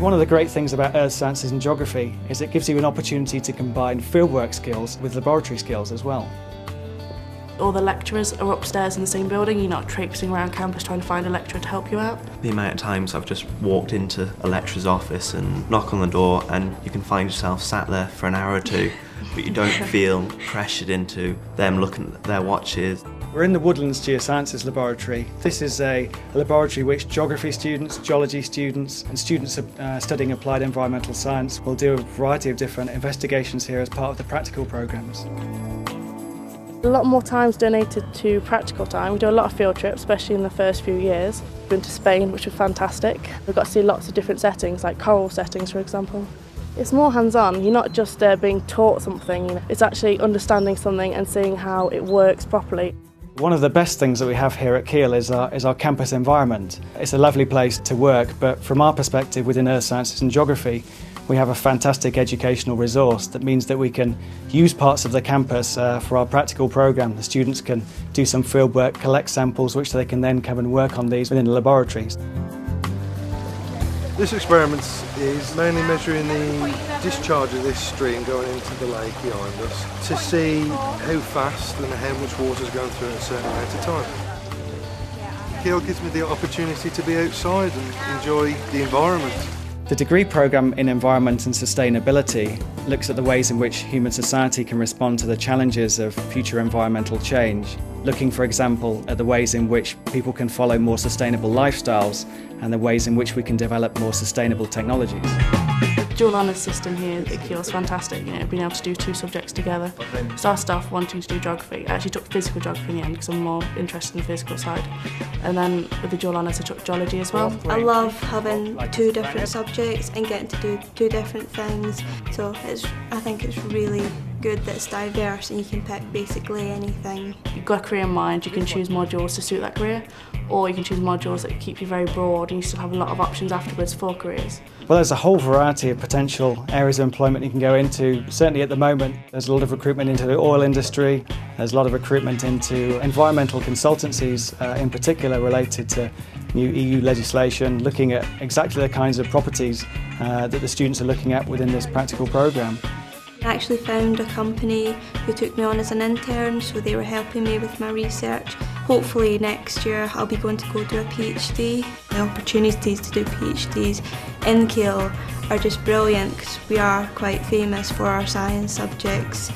One of the great things about earth sciences and geography is it gives you an opportunity to combine fieldwork skills with laboratory skills as well. All the lecturers are upstairs in the same building, you're not traipsing around campus trying to find a lecturer to help you out. The amount of times I've just walked into a lecturer's office and knock on the door and you can find yourself sat there for an hour or two, but you don't feel pressured into them looking at their watches. We're in the Woodlands Geosciences Laboratory. This is a laboratory which geography students, geology students and students studying applied environmental science will do a variety of different investigations here as part of the practical programmes. A lot more time's donated to practical time. We do a lot of field trips, especially in the first few years. We've been to Spain, which was fantastic. We've got to see lots of different settings, like coral settings, for example. It's more hands-on. You're not just being taught something. It's actually understanding something and seeing how it works properly. One of the best things that we have here at Keele is our campus environment. It's a lovely place to work, but from our perspective within Earth Sciences and Geography, we have a fantastic educational resource that means that we can use parts of the campus for our practical programme. The students can do some field work, collect samples, which they can then come and work on these within the laboratories. This experiment is mainly measuring the discharge of this stream going into the lake behind us to see how fast and how much water is going through at a certain amount of time. Keele gives me the opportunity to be outside and enjoy the environment. The degree programme in Environment and Sustainability looks at the ways in which human society can respond to the challenges of future environmental change, looking, for example, at the ways in which people can follow more sustainable lifestyles and the ways in which we can develop more sustainable technologies. The dual honours system here at Keele is fantastic, you know, being able to do two subjects together. Started off wanting to do geography. I actually took physical geography in the end because I'm more interested in the physical side. And then with the dual honours I took geology as well. I love having two different subjects and getting to do two different things. So I think it's really good that it's diverse and you can pick basically anything. You've got a career in mind, you can choose modules to suit that career, or you can choose modules that keep you very broad and you still have a lot of options afterwards for careers. Well, there's a whole variety of potential areas of employment you can go into. Certainly at the moment there's a lot of recruitment into the oil industry, there's a lot of recruitment into environmental consultancies, in particular related to new EU legislation, looking at exactly the kinds of properties that the students are looking at within this practical programme. I actually found a company who took me on as an intern, so they were helping me with my research. Hopefully next year I'll be going to go do a PhD. The opportunities to do PhDs in Keele are just brilliant because we are quite famous for our science subjects.